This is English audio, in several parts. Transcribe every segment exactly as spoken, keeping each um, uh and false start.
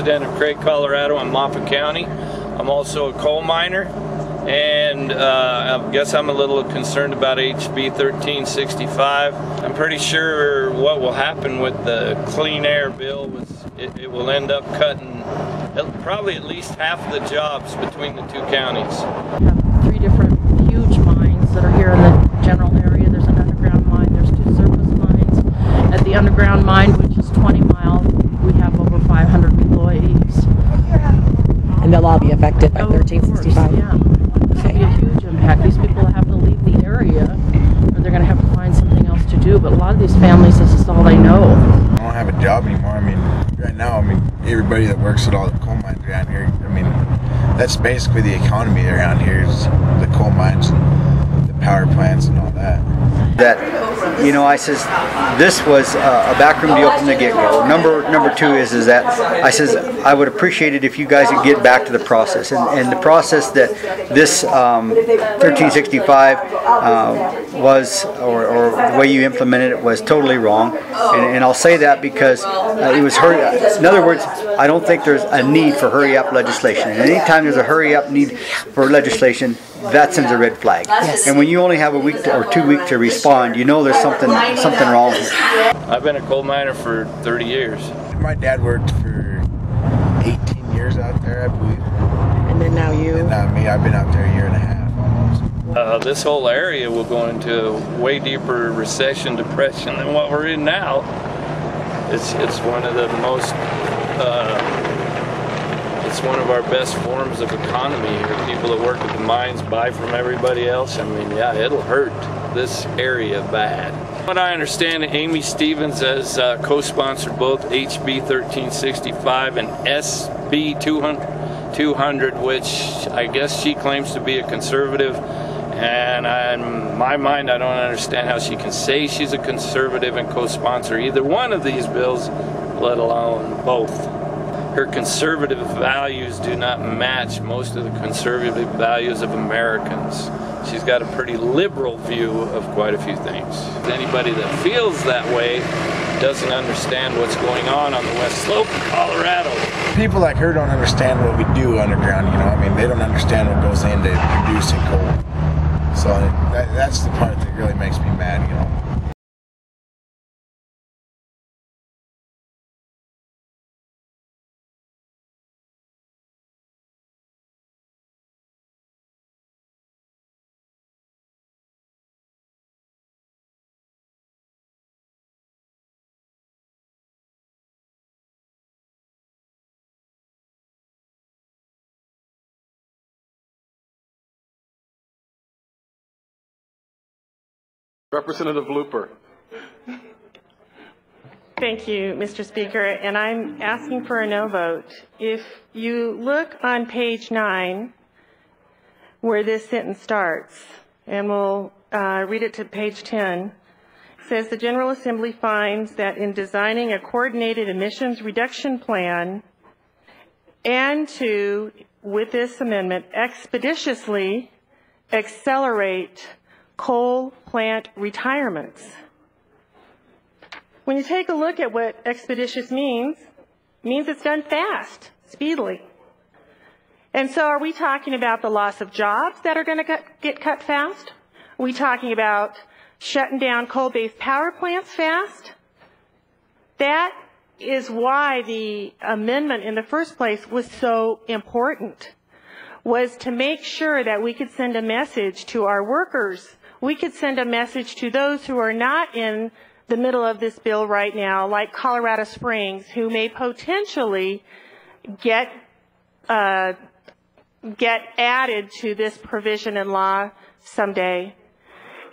resident of Craig, Colorado, in Moffat County. I'm also a coal miner, and uh, I guess I'm a little concerned about H B thirteen sixty-five. I'm pretty sure what will happen with the Clean Air Bill was it, it will end up cutting probably at least half the jobs between the two counties. We have three different huge mines that are here in the general area. There's an underground mine, there's two surface mines. At the underground mine, which is twenty miles, we have over five hundred employees. And they'll all be affected by thirteen sixty-five? Yeah. It's going to be a huge impact. These people have to leave the area, or they're going to have to find something else to do. But a lot of these families, this is all they know. I don't have a job anymore. I mean, right now, I mean, everybody that works at all the coal mines around here, I mean, that's basically the economy around here, is the coal mines and the power plants and all that. That, you know, I says, this was uh, a backroom deal from the get-go. Number number two is is that I says I would appreciate it if you guys would get back to the process, and, and the process that this um, thirteen sixty-five uh, was, or, or the way you implemented it, was totally wrong. And, and I'll say that because uh, it was hurry up. In other words, I don't think there's a need for hurry-up legislation. And anytime there's a hurry-up need for legislation, that sends a red flag. Yes. And when you only have a week to, or two weeks to respond, you know there's something something wrong here. I've been a coal miner for thirty years. My dad worked for eighteen years out there, I believe. And then now you? And now me. I've been out there a year and a half almost. Uh, this whole area will go into a way deeper recession, depression than what we're in now. It's, it's one of the most... Uh, It's one of our best forms of economy here. People that work at the mines buy from everybody else. I mean, yeah, it'll hurt this area bad. What I understand, Amy Stephens has uh, co-sponsored both H B thirteen sixty-five and S B two hundred, which I guess she claims to be a conservative. And I, in my mind, I don't understand how she can say she's a conservative and co-sponsor either one of these bills, let alone both. Her conservative values do not match most of the conservative values of Americans. She's got a pretty liberal view of quite a few things. Anybody that feels that way doesn't understand what's going on on the West Slope of Colorado. People like her don't understand what we do underground, you know. I mean, they don't understand what goes into producing coal. So that, that's the part that really makes me mad, you know. Representative Looper. Thank you, Mister Speaker, and I'm asking for a no vote. If you look on page nine where this sentence starts, and we'll uh, read it to page ten, it says the General Assembly finds that in designing a coordinated emissions reduction plan and to, with this amendment, expeditiously accelerate coal plant retirements. When you take a look at what expeditious means, means it's done fast, speedily. And so are we talking about the loss of jobs that are going to get cut fast? Are we talking about shutting down coal-based power plants fast? That is why the amendment in the first place was so important, was to make sure that we could send a message to our workers. We could send a message to those who are not in the middle of this bill right now, like Colorado Springs, who may potentially get uh, get added to this provision in law someday.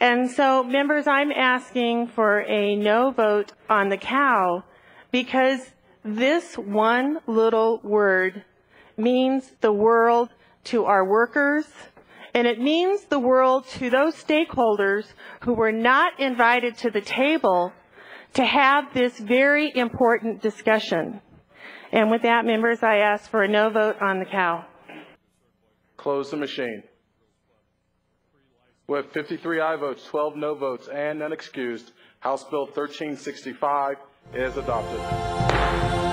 And so, members, I'm asking for a no vote on the cow, because this one little word means the world to our workers, and it means the world to those stakeholders who were not invited to the table to have this very important discussion. And with that, members, I ask for a no vote on the cow. Close the machine. We have fifty-three aye votes, twelve no votes, and none excused. House Bill thirteen sixty-five is adopted.